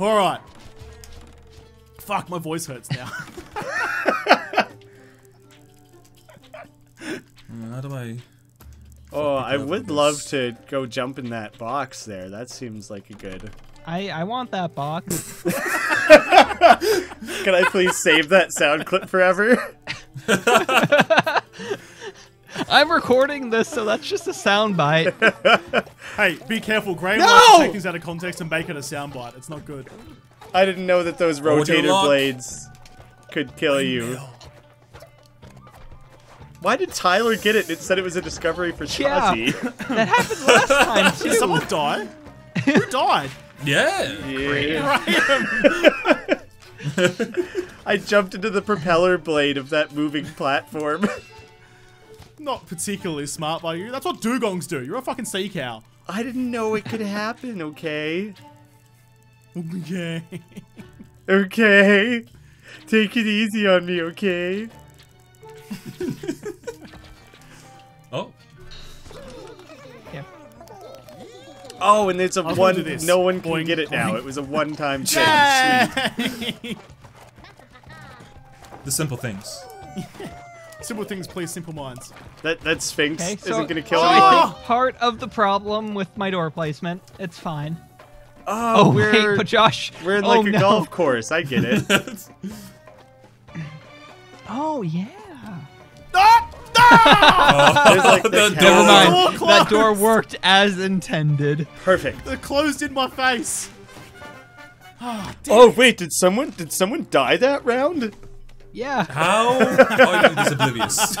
Alright. Fuck, my voice hurts now. How do I... Oh, I would love to go jump in that box there. That seems like a good... I want that box. Can I please save that sound clip forever? I'm recording this, so that's just a sound bite. Hey, be careful. Graham wants to take things out of context and make it a sound bite. It's not good. I didn't know that those rotator blades could kill you. Why did Tyler get it? It said it was a discovery for Chawesy. Yeah, that happened last time, too. Did someone die? Who died? Yeah. I jumped into the propeller blade of that moving platform. Not particularly smart by you. That's what dugongs do. You're a fucking sea cow. I didn't know it could happen, okay? Okay. Okay. Take it easy on me, okay? Oh. Yeah. Oh, and it's a no one can get it now. It was a one-time change. The simple things. Simple things, please, simple minds. That Sphinx isn't going to kill anything. I think part of the problem with my door placement. It's fine. Oh, wait, but Josh. We're in like a golf course. I get it. Oh, yeah. Ah! Ah! There's like the door. Never mind. That door worked as intended. Perfect. It closed in my face. Oh, wait, did someone die that round? Yeah. How are you this oblivious?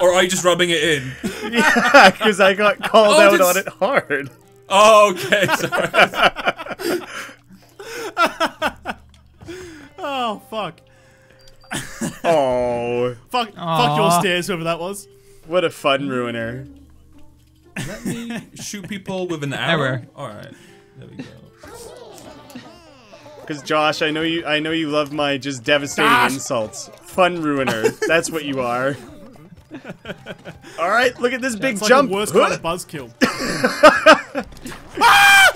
Or are you just rubbing it in? Yeah, because I got called out on it hard. Oh, okay. Sorry. Oh, fuck. Oh. Fuck, fuck your stairs, whoever that was. What a fun ruiner. Let me shoot people with an arrow. Alright. There we go. Cause Josh, I know you love my just devastating insults. Fun ruiner. That's what you are. Alright, look at this big jump. Like the worst kind of buzzkill. Ah!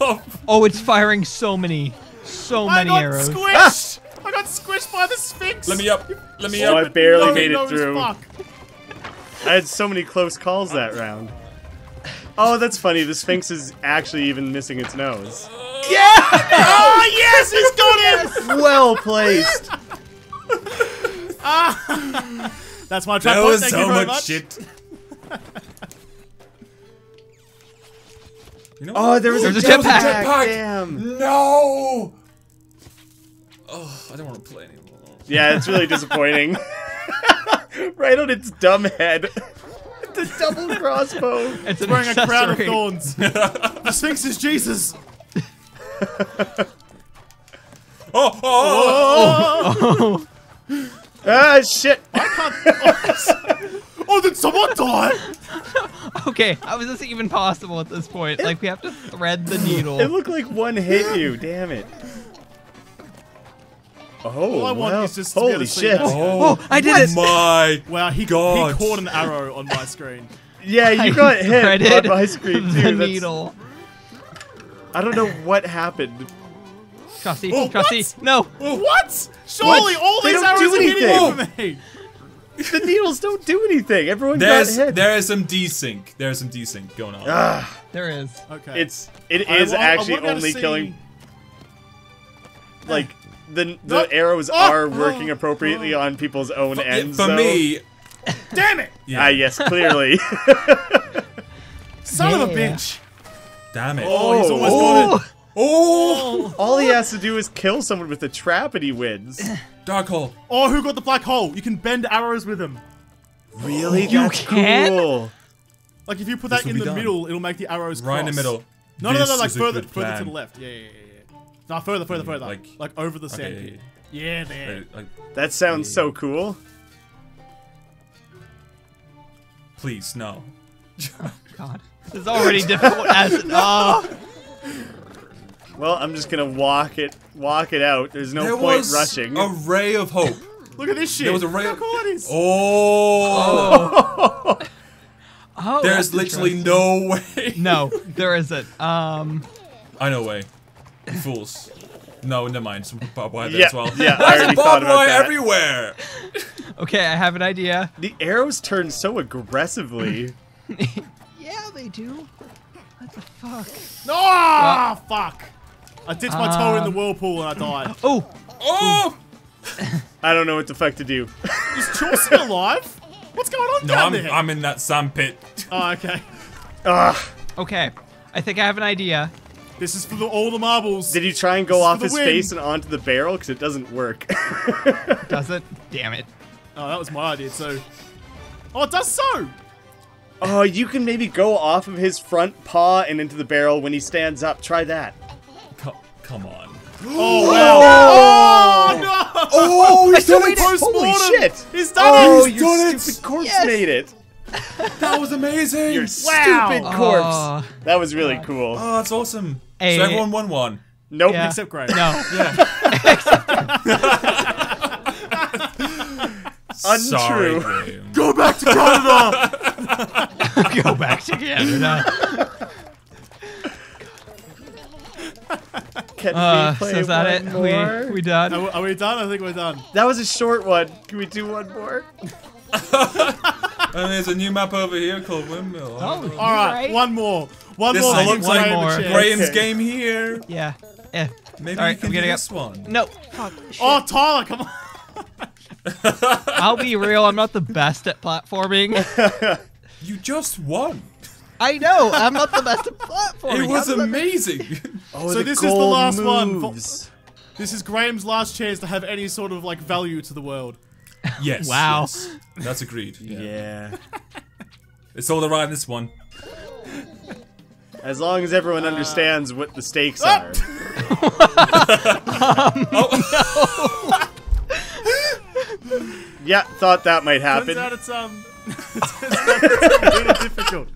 No! Oh, it's firing so many arrows. Squished! I got squished by the Sphinx! Let me up. I barely made it through. I had so many close calls that round. Oh, that's funny. The Sphinx is actually even missing its nose. Yeah! Oh, yes! He's got him! Well placed. That's my trap. That was so much shit. You know there was a jetpack! Damn! No! Oh, I don't want to play anymore. Yeah, it's really disappointing. Right on its dumb head. It's a double crossbow. It's wearing a crown of thorns. The Sphinx is Jesus. Ah, shit! Oh, did someone die? Okay, how is this even possible at this point? Like, we have to thread the needle. It looked like one hit you, damn it. Oh, well, holy shit. Oh, I did it! Oh my wow, God. He caught an arrow on my screen. Yeah, you got hit on my screen, too. Needle. I don't know what happened. Chawesy, Chawesy, no! What? Surely all these arrows are hitting for me! The needles don't do anything. Everyone got hit. There is some desync. There is some desync going on. There is. Okay. It is actually only killing. Like the arrows are working appropriately on people's own ends. For me. Damn it! Yeah. Ah, yes, clearly. Son of a bitch! Damn it! Oh, he's almost got it. Oh! All he has to do is kill someone with a trap and he wins. Dark hole. Oh, who got the black hole? You can bend arrows with him. Really? That's cool. Like, if you put that in the middle, it'll make the arrows cross. Right in the middle. No, like further to the left. Yeah. No, further. Like over the sand pit. Yeah, there. That sounds so cool. Please, no. Oh, God. This is already difficult as it Well, I'm just gonna walk it out. There's no point rushing. There was a ray of hope. Look at this shit. There was a ray of hope. Oh. There's literally no way. No, there isn't. I know a way. You fools. No, never mind. Some barbed wire there as well. Yeah, I already thought about that. There's barbed wire everywhere! Okay, I have an idea. The arrows turn so aggressively. Yeah, they do. What the fuck? Oh, fuck! I dipped my toe in the whirlpool and I died. Oh! Oh! I don't know what the fuck to do. Is Chawesy alive? What's going on down there? No, I'm in that sand pit. Oh, okay. Okay, I think I have an idea. This is for all the marbles. Did he try and go off his face and onto the barrel? Because it doesn't work. It doesn't? Damn it. Oh, that was my idea, so... Oh, it does so! Oh, you can maybe go off of his front paw and into the barrel when he stands up. Try that. Come on. Oh, wow. Oh, no! Oh, he's done it! Holy shit! He's done it! Oh, your stupid corpse made it. That was amazing! Your stupid corpse. That was really cool. Oh, that's awesome. Hey, so everyone won one. Nope. Yeah. Except Greg. No. Untrue. Sorry, go back to Canada! Go back to Canada. Can we play so is that one more? We done? Are we done? I think we're done. That was a short one. Can we do one more? And there's a new map over here called Windmill. Oh, all right, one more. One more. Graham's game here. Yeah. Maybe we can get this one. No. Fuck, oh, Tyler, come on. I'll be real, I'm not the best at platforming. You just won. I know, I'm not the best at platforming. It was amazing. Oh, so this is the last one. This is Graham's last chance to have any sort of like value to the world. Yes. Wow. Yes. That's agreed. Yeah. It's all around this one. As long as everyone understands what the stakes are. Oh, no. Yeah, thought that might happen. Turns out it's really difficult.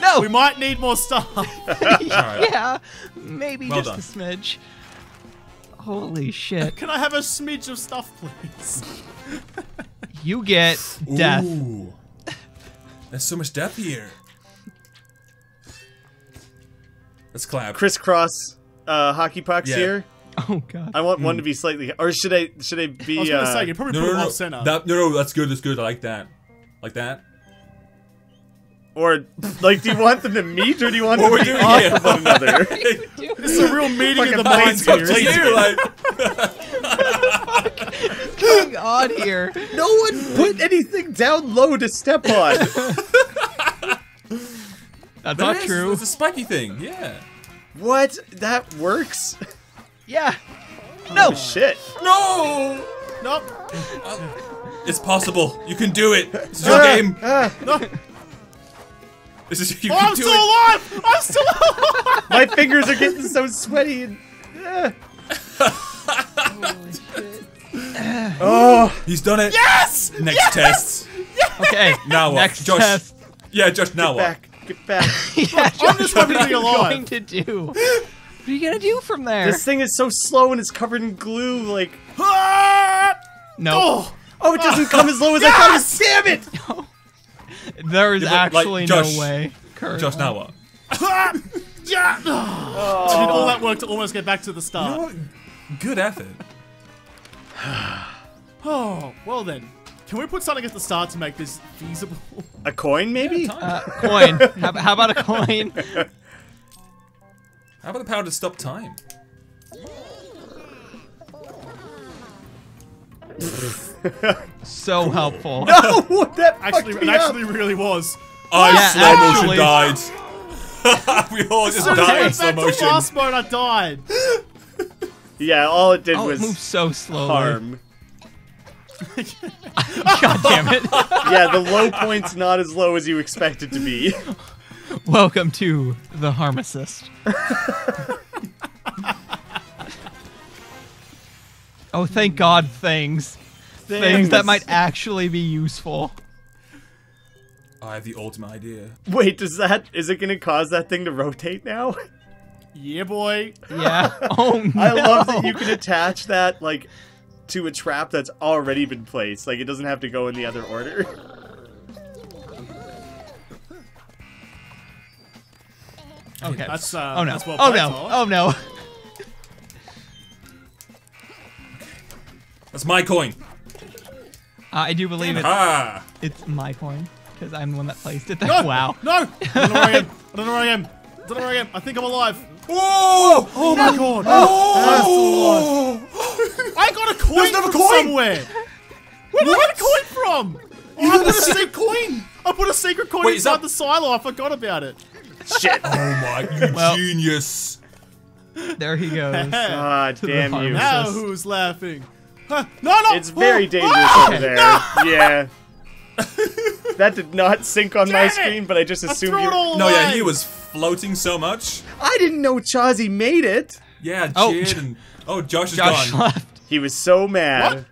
No, we might need more stuff. Yeah, maybe well just done. A smidge. Holy shit! Can I have a smidge of stuff, please? You get death. Ooh. There's so much death here. Let's clap. Crisscross hockey pucks here. Oh god! I want one to be slightly, or should I be? I was gonna say, you probably put it off center. No, that's good. That's good. I like that. Like that. Or like, do you want them to meet, or do you want them to be off of one another? This is a real meeting of the minds here. What the fuck is going on here? No one put anything down low to step on. That's not true. It's a spiky thing. Yeah. What? That works. Yeah. No. Oh, shit. No. Nope. It's possible. You can do it. This is your game. No. This is you. I'm still alive. I'm still alive. My fingers are getting so sweaty. And, Holy shit. Oh, he's done it. Yes. Next test. Yes! Okay. Now what? Next Josh. Test. Yeah, Josh. Now what? Get back. Yeah, Josh, I'm just trying to be alive. What are you going to do? What are you gonna do from there? This thing is so slow and it's covered in glue, like... Ah! No. Oh, it doesn't come as low as I thought it was, damn it! No. There is actually no way. Josh, now what? Yeah! Oh. I did all that work to almost get back to the start. You know what? Good effort. Oh, well then. Can we put something at the start to make this feasible? A coin, maybe? Yeah, coin. How about a coin? How about the power to stop time? So helpful. No, that actually, really was. I slow motion died. We all just died in slow motion. Last mode, I died. Yeah, all it did was move so slowly. Harm. God damn it. Yeah, the low point's not as low as you expect it to be. Welcome to the Harmacist. Oh, thank God, things that might actually be useful. I have the ultimate idea. Wait, is it gonna cause that thing to rotate now? Yeah, boy. Yeah. Oh no. I love that you can attach that like to a trap that's already been placed. Like it doesn't have to go in the other order. Okay. That's, oh no. That's well played, oh no. Oh no. That's my coin. I do believe it's my coin because I'm the one that placed it. No! Wow. No! I don't know where I am. I don't know where I am. I don't know where I am. I think I'm alive. Whoa! Oh no! My god. Oh! Oh! I got a coin somewhere. Where did I get a coin from? Oh, I put a secret coin. I put a secret coin inside the silo. I forgot about it. Shit! Oh my, you genius! There he goes. Ah, damn you! Now who's laughing? Huh? No, no! It's very dangerous over there. No! Yeah. That did not sync on my screen, but I just assumed you. No, yeah, he was floating so much. I didn't know Chawesy made it. Yeah, Jid and Josh is gone. Left. He was so mad. What?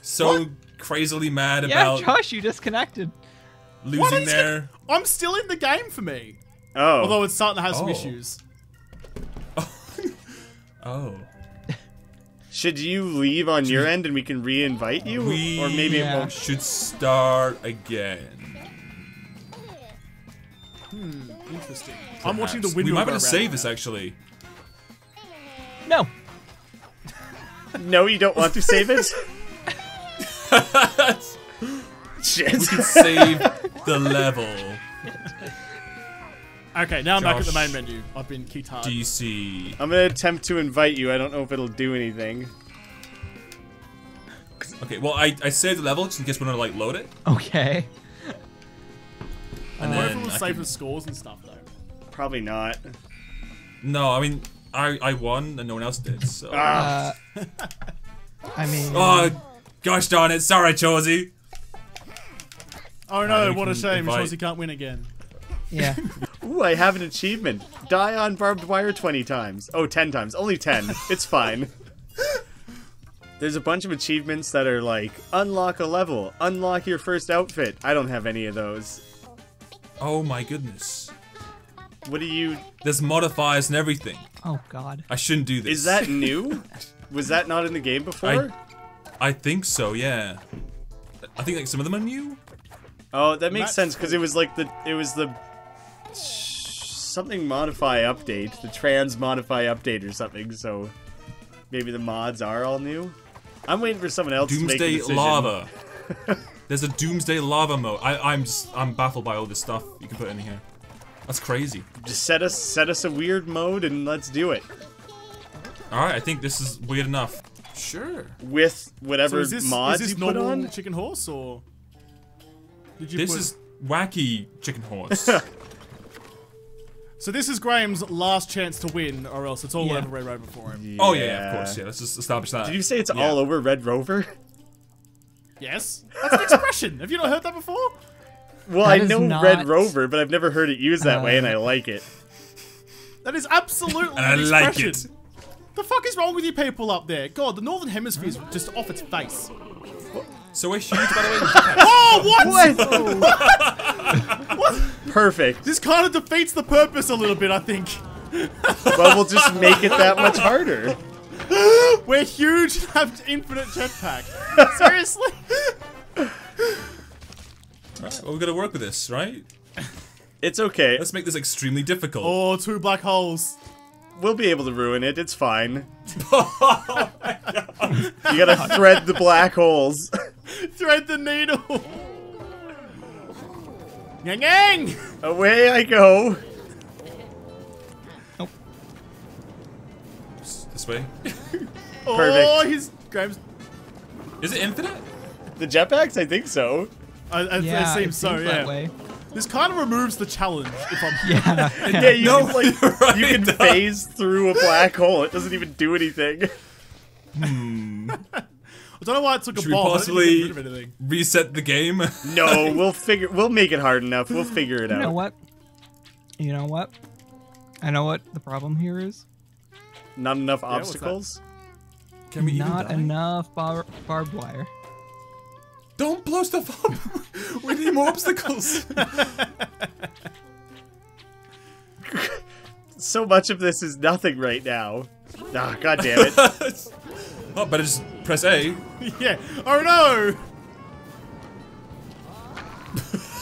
So crazily mad about. Yeah, Josh, you disconnected. Losing there. I'm still in the game for me. Oh. Although it's starting to have some issues. Oh. Should you leave on your end and we can re-invite you? Or maybe it won't. Should start again. Hmm, interesting. Perhaps. I'm watching the windmill. We might want to save this actually. No. No, you don't want to save it? Shit. We can save the level. Okay, now I'm back at the main menu. I've been keyed hard. DC. I'm gonna attempt to invite you. I don't know if it'll do anything. Okay, well I saved the level just in case we want to like load it. Okay. And then we'll save the scores and stuff though. Probably not. No, I mean I won and no one else did. So. I mean. Oh gosh darn it! Sorry, Chawesy. Oh no, what a shame, Chawesy can't win again. Yeah. Ooh, I have an achievement. Die on barbed wire 20 times. Oh, 10 times. Only 10. It's fine. There's a bunch of achievements that are like, unlock a level, unlock your first outfit. I don't have any of those. Oh my goodness. What do you... There's modifiers and everything. Oh god. I shouldn't do this. Is that new? Was that not in the game before? I think so, yeah. I think like some of them are new? Oh, that makes sense because it was like the something modify update, the trans modify update or something. So maybe the mods are all new. I'm waiting for someone else to make a decision. Lava. There's a Doomsday Lava mode. I'm baffled by all this stuff you can put in here. That's crazy. Just set us a weird mode and let's do it. All right, I think this is weird enough. Sure. With whatever mods you put on Chicken Horse or. This is wacky Chicken Horse. So this is Graham's last chance to win, or else it's all over Red Rover for him. Yeah. Oh yeah, of course. Yeah, let's just establish that. Did you say it's all over Red Rover? Yes, that's an expression. Have you not heard that before? Well, I know Red Rover, but I've never heard it used that way, and I like it. That is absolutely an expression. Like it. The fuck is wrong with you people up there? God, the Northern Hemisphere is just off its face. So we're huge, by the way. Oh, what? What? What? Perfect. This kind of defeats the purpose a little bit, I think. But we'll just make it that much harder. We're huge and have infinite jetpack. Seriously? Right, well, we're gonna work with this, right? It's okay. Let's make this extremely difficult. Oh, two black holes. We'll be able to ruin it. It's fine. Oh my God. You gotta thread the black holes. Thread the needle. Yang yang. Away I go. Nope. This way. Perfect. Oh, he's grabs. Is it infinite? The jetpacks? I think so. Yeah, it seems so. Yeah. That way. This kind of removes the challenge, if I'm yeah, you can, like, you can phase through a black hole. It doesn't even do anything. Hmm. I don't know why it took a bomb. Should we possibly reset the game? No, we'll make it hard enough. We'll figure it out. You know what? You know what? I know what the problem here is. Not enough obstacles? Can we not enough barbed wire. Don't blow stuff up! We need more obstacles! So much of this is nothing right now. Ah, god damn it. Oh, better just press A. Yeah. Oh no!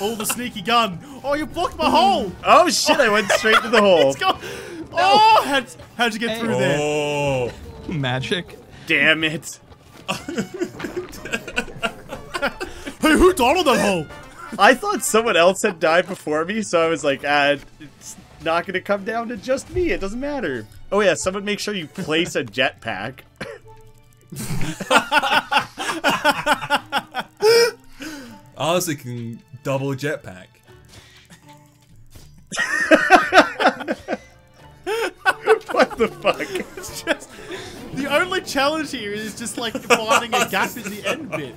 Oh, the sneaky gun. Oh, you blocked my hole. Oh, shit. I went straight to the hole. It's gone. Oh, how'd you get through there? Oh, magic. Damn it. Hey, who died on that hole? I thought someone else had died before me, so I was like, it's not going to come down to just me. It doesn't matter. Oh, yeah. Someone make sure you place a jetpack. I was thinking double jetpack. What the fuck? It's just the only challenge here is just like finding a gap in the end bit.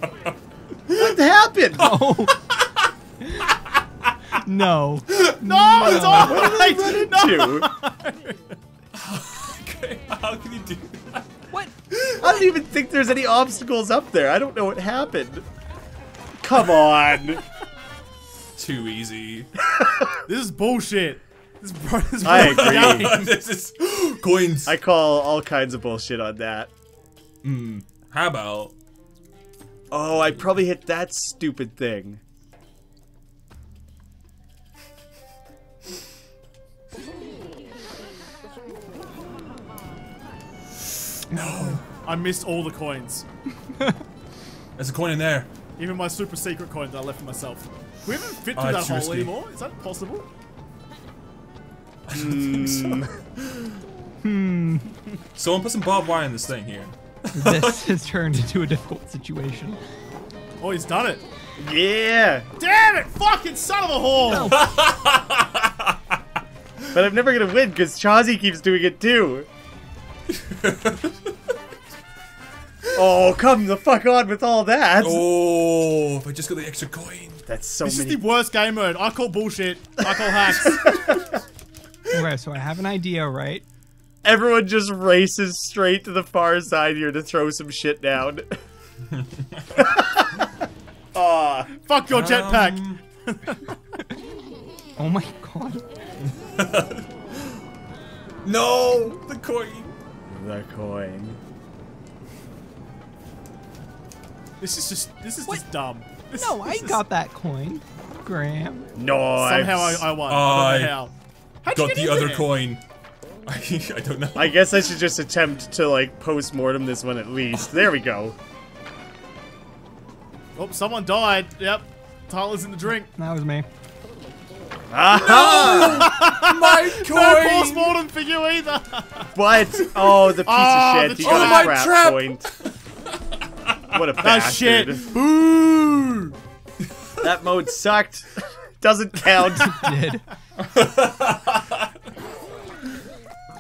What happened? Oh. No. No, no, it's all right. What did I run into? Okay, how can you do that? What? I don't even think there's any obstacles up there. I don't know what happened. Come on. Too easy. This is bullshit. This is I agree. This is coins. I call all kinds of bullshit on that. How about? Oh, I probably hit that stupid thing. No. I missed all the coins. There's a coin in there. Even my super secret coin that I left for myself. We haven't fit through that hole anymore. Is that possible? I don't think so. Someone put some barbed wire in this thing here. This has turned into a difficult situation. Oh, he's done it. Yeah. Damn it, fucking son of a whore. But I'm never going to win because Chawesy keeps doing it too. Oh, come the fuck on with all that. Oh, if I just got the extra coin. That's so many. This is the worst game mode. I call bullshit. I call hacks. Okay, so I have an idea, right? Everyone just races straight to the far side here to throw some shit down. Oh, fuck your jetpack. Oh my god. No, the coin. The coin. This is just dumb. I got that coin, Graham. No, somehow I won. I got the other coin. I don't know. I guess I should just attempt to like post-mortem this one at least. There we go. Oh, someone died. Yep, Tyler's in the drink. That was me. Ah! No! My coin! No post-mortem for you either. What? Oh, the piece of shit! You got a crap point. What a bastard. Oh, shit. Ooh. That mode sucked. Doesn't count. It did.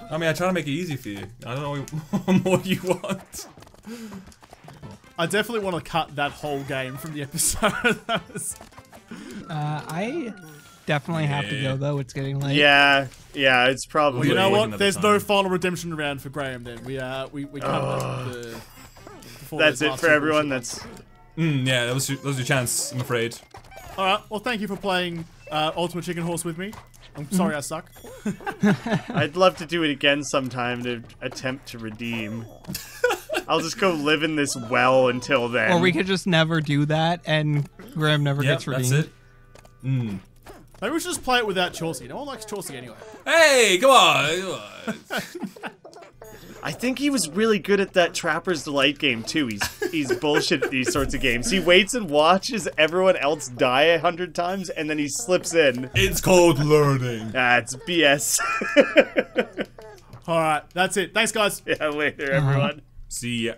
I mean, I try to make it easy for you. I don't know what you want. I definitely want to cut that whole game from the episode. I definitely have to go, though. It's getting late. Yeah, it's probably... Well, you know what? There's no final redemption round for Graham, then. We covered the... That's it for everyone. Yeah, that was your chance, I'm afraid. All right. Well, thank you for playing Ultimate Chicken Horse with me. I'm sorry I suck. I'd love to do it again sometime to attempt to redeem. I'll just go live in this well until then. Or we could just never do that, and Graham never gets redeemed. That's it. Maybe we should just play it without Chawesy. No one likes Chawesy anyway. Hey, come on. I think he was really good at that Trapper's Delight game too. He's bullshit at these sorts of games. He waits and watches everyone else die 100 times, and then he slips in. It's called learning. That's BS. All right, that's it. Thanks, guys. Yeah, later, everyone. See ya.